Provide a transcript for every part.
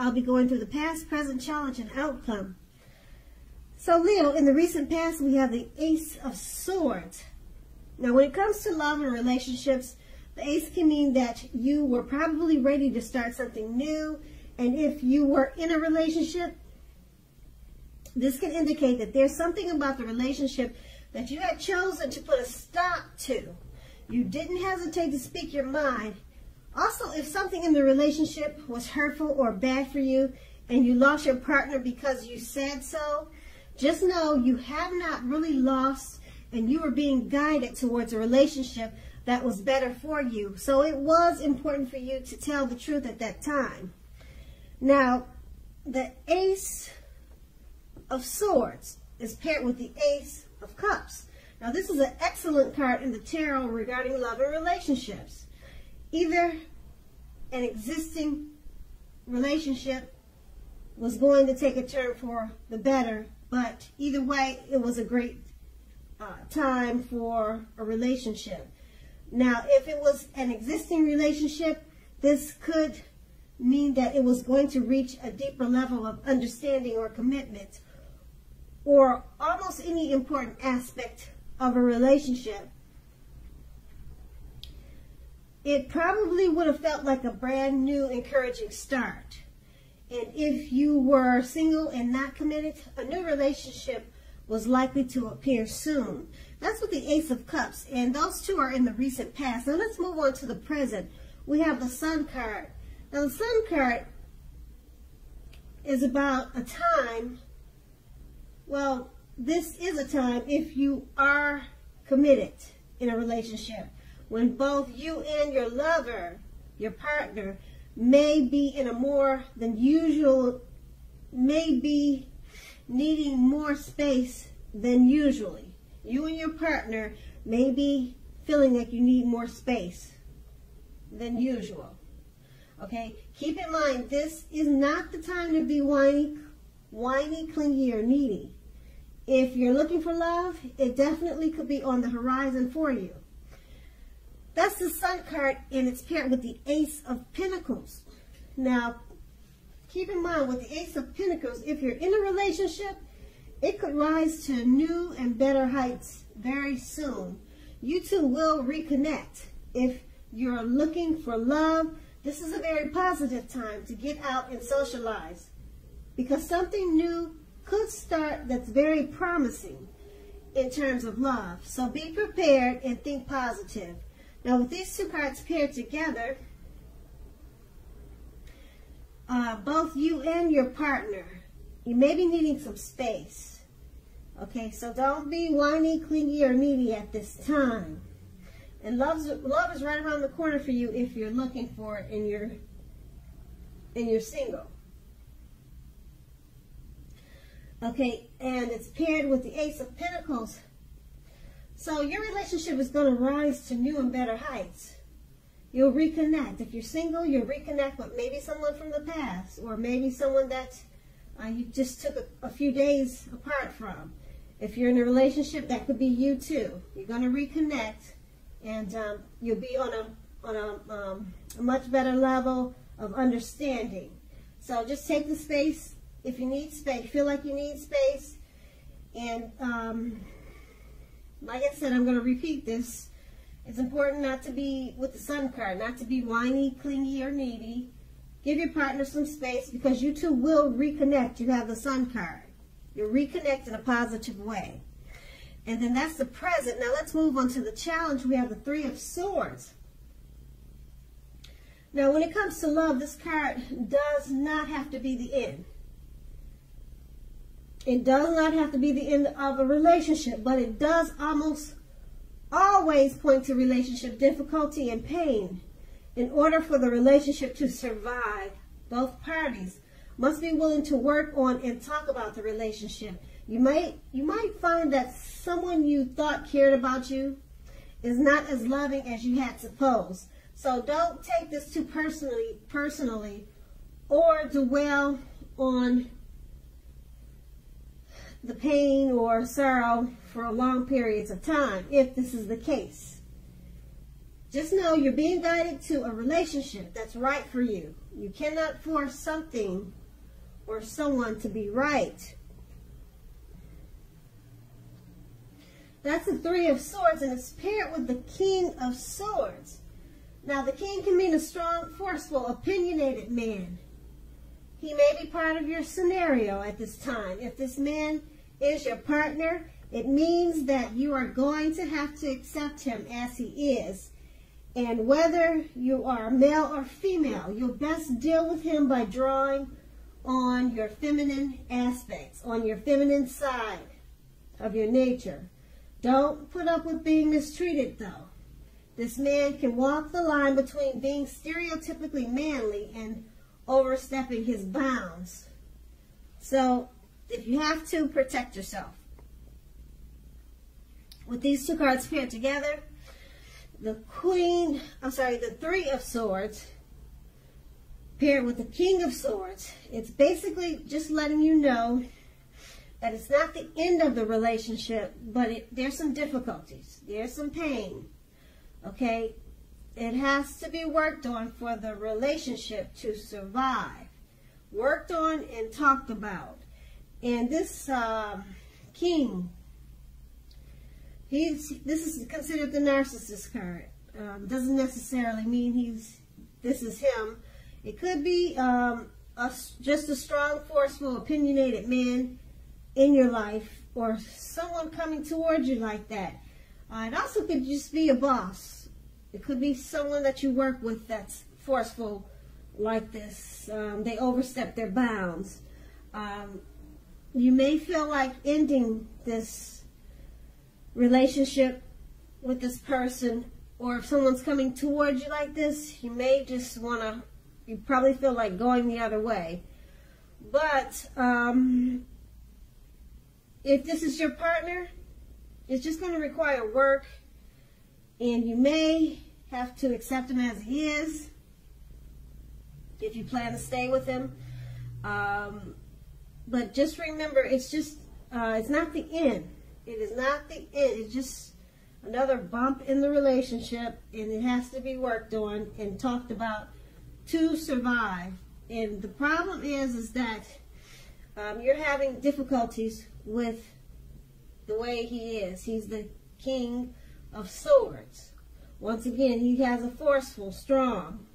I'll be going through the past, present, challenge, and outcome. So Leo, in the recent past, we have the Ace of Swords. Now, when it comes to love and relationships, the Ace can mean that you were probably ready to start something new, and if you were in a relationship, this can indicate that there's something about the relationship that you had chosen to put a stop to. You didn't hesitate to speak your mind. Also, if something in the relationship was hurtful or bad for you, and you lost your partner because you said so, just know you have not really lost, and you were being guided towards a relationship that was better for you. So it was important for you to tell the truth at that time. Now, the Ace of Swords is paired with the Ace of Cups. Now, this is an excellent card in the tarot regarding love and relationships. Either an existing relationship was going to take a turn for the better, but either way, it was a great time for a relationship. Now, if it was an existing relationship, this could mean that it was going to reach a deeper level of understanding or commitment, or almost any important aspect of a relationship. It probably would have felt like a brand new, encouraging start. And if you were single and not committed, a new relationship was likely to appear soon. That's with the Ace of Cups, and those two are in the recent past. Now let's move on to the present. We have the Sun card. Now the Sun card is about a time. Well, this is a time if you are committed in a relationship, when both you and your lover, your partner, may be in a more than usual, may be needing more space than usually. You and your partner may be feeling like you need more space than usual. Okay, keep in mind this is not the time to be whiny, clingy, or needy. If you're looking for love, it definitely could be on the horizon for you. That's the Sun card, and it's paired with the Ace of Pentacles. Now, keep in mind with the Ace of Pentacles, if you're in a relationship, it could rise to new and better heights very soon. You two will reconnect. If you're looking for love, this is a very positive time to get out and socialize, because something new could start that's very promising in terms of love. So be prepared and think positive. Now with these two cards paired together, both you and your partner, you may be needing some space. Okay, so don't be whiny, clingy, or needy at this time. And love is right around the corner for you if you're looking for it and you're single. Okay, and it's paired with the Ace of Pentacles. So your relationship is going to rise to new and better heights. You'll reconnect. If you're single, you'll reconnect with maybe someone from the past, or maybe someone that you just took a few days apart from. If you're in a relationship, that could be you too. You're going to reconnect, and you'll be on a much better level of understanding. So just take the space. If you need space, feel like you need space, and like I said, I'm going to repeat this. It's important not to be, with the Sun card, not to be whiny, clingy, or needy. Give your partner some space, because you two will reconnect. You have the Sun card. You'll reconnect in a positive way. And then that's the present. Now let's move on to the challenge. We have the Three of Swords. Now when it comes to love, this card does not have to be the end. It does not have to be the end of a relationship, but it does almost always point to relationship difficulty and pain. In order for the relationship to survive, both parties must be willing to work on and talk about the relationship. You might find that someone you thought cared about you is not as loving as you had supposed. So don't take this too personally or dwell on the pain or sorrow for long periods of time, if this is the case. Just know you're being guided to a relationship that's right for you. You cannot force something or someone to be right. That's the Three of Swords, and it's paired with the King of Swords. Now, the king can mean a strong, forceful, opinionated man. He may be part of your scenario at this time. If this man is your partner, it means that you are going to have to accept him as he is. And whether you are male or female, you'll best deal with him by drawing on your feminine aspects, on your feminine side of your nature. Don't put up with being mistreated, though. This man can walk the line between being stereotypically manly and overstepping his bounds. So, if you have to, protect yourself. With these two cards paired together, the Three of Swords paired with the King of Swords, it's basically just letting you know that it's not the end of the relationship, but there's some difficulties, there's some pain, okay? It has to be worked on for the relationship to survive, worked on and talked about. And this king, this is considered the narcissist card. Doesn't necessarily mean this is him. It could be just a strong, forceful, opinionated man in your life, or someone coming towards you like that. It also could just be a boss. It could be someone that you work with that's forceful like this. They overstep their bounds. You may feel like ending this relationship with this person, or if someone's coming towards you like this, you may just want to, you probably feel like going the other way. But if this is your partner, it's just going to require work, and you may have to accept him as he is if you plan to stay with him. But just remember, it's just it's not the end. It is not the end. It's just another bump in the relationship, and it has to be worked on and talked about to survive. And the problem is that you're having difficulties with the way he is. He's the King of Swords. Once again, he has a forceful, strong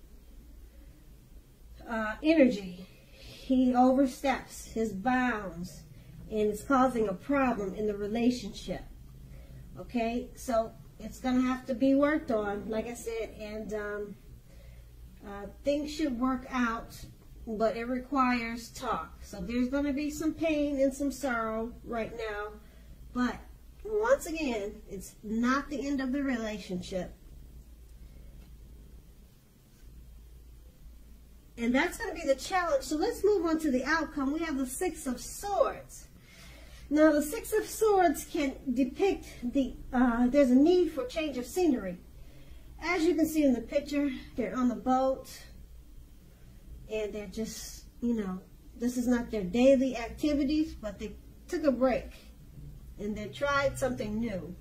energy. He oversteps his bounds, and it's causing a problem in the relationship. Okay, so it's going to have to be worked on, like I said, and things should work out, but it requires talk. So there's going to be some pain and some sorrow right now, but once again, it's not the end of the relationship. And that's going to be the challenge. So let's move on to the outcome. We have the Six of Swords. Now, the Six of Swords can depict there's a need for change of scenery. As you can see in the picture, they're on the boat, and they're just, you know, this is not their daily activities, but they took a break, and they tried something new.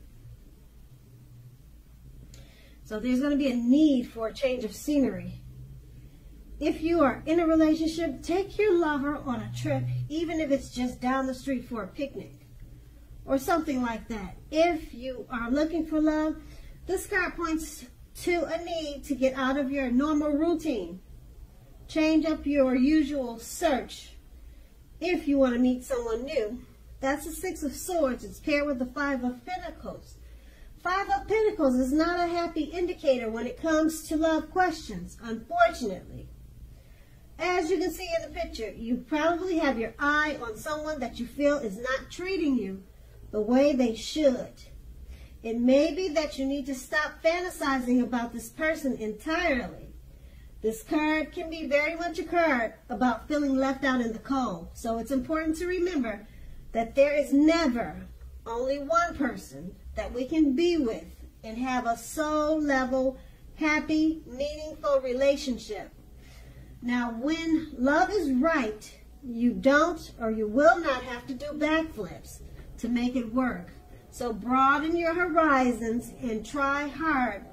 So there's going to be a need for a change of scenery. If you are in a relationship, take your lover on a trip, even if it's just down the street for a picnic or something like that. If you are looking for love, this card points to a need to get out of your normal routine. Change up your usual search if you want to meet someone new. That's the Six of Swords. It's paired with the Five of Pentacles. Five of Pentacles is not a happy indicator when it comes to love questions, unfortunately. As you can see in the picture, you probably have your eye on someone that you feel is not treating you the way they should. It may be that you need to stop fantasizing about this person entirely. This card can be very much a card about feeling left out in the cold. So it's important to remember that there is never only one person that we can be with and have a soul-level, happy, meaningful relationship. Now, when love is right, you don't or you will not have to do backflips to make it work. So broaden your horizons and try hard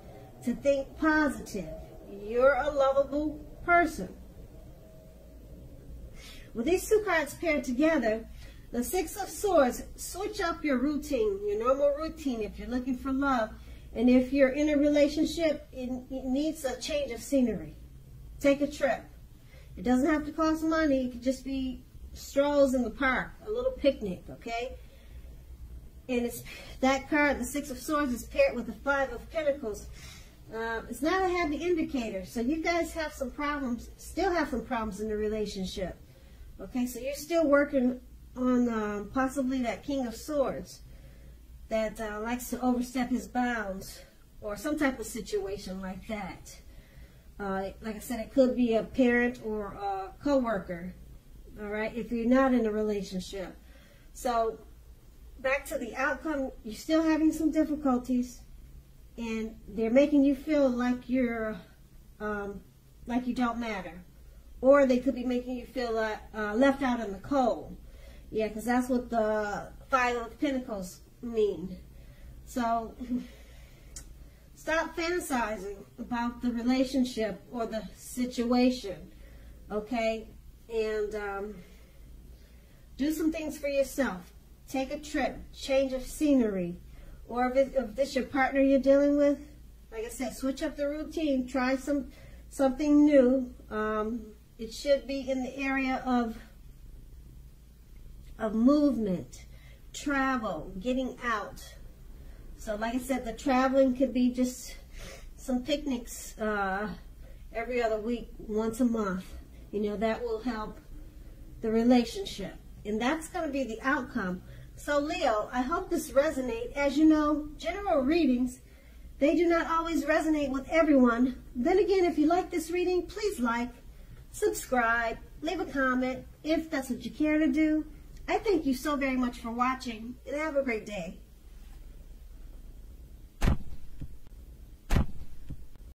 to think positive. You're a lovable person. With these two cards paired together, the Six of Swords, switch up your routine, your normal routine. If you're looking for love and if you're in a relationship, it needs a change of scenery. Take a trip. It doesn't have to cost money. It could just be strolls in the park, a little picnic, okay? And it's that card, the Six of Swords, is paired with the Five of Pentacles. It's not a happy indicator, so you guys have some problems, still have some problems in the relationship. Okay, so you're still working on possibly that King of Swords that likes to overstep his bounds, or some type of situation like that. Like I said, it could be a parent or a co-worker, all right, if you're not in a relationship. So back to the outcome, you're still having some difficulties, and they're making you feel like you're, like you don't matter. Or they could be making you feel left out in the cold. Yeah, because that's what the Five of Pentacles mean. So stop fantasizing about the relationship or the situation, okay? And do some things for yourself. Take a trip, change of scenery. Or if this your partner you're dealing with, like I said, switch up the routine. Try something new. It should be in the area of movement, travel, getting out. So like I said, the traveling could be just some picnics every other week, once a month. You know, that will help the relationship. And that's going to be the outcome. So Leo, I hope this resonates. As you know, general readings, they do not always resonate with everyone. Then again, if you like this reading, please like, subscribe, leave a comment if that's what you care to do. I thank you so very much for watching, and have a great day.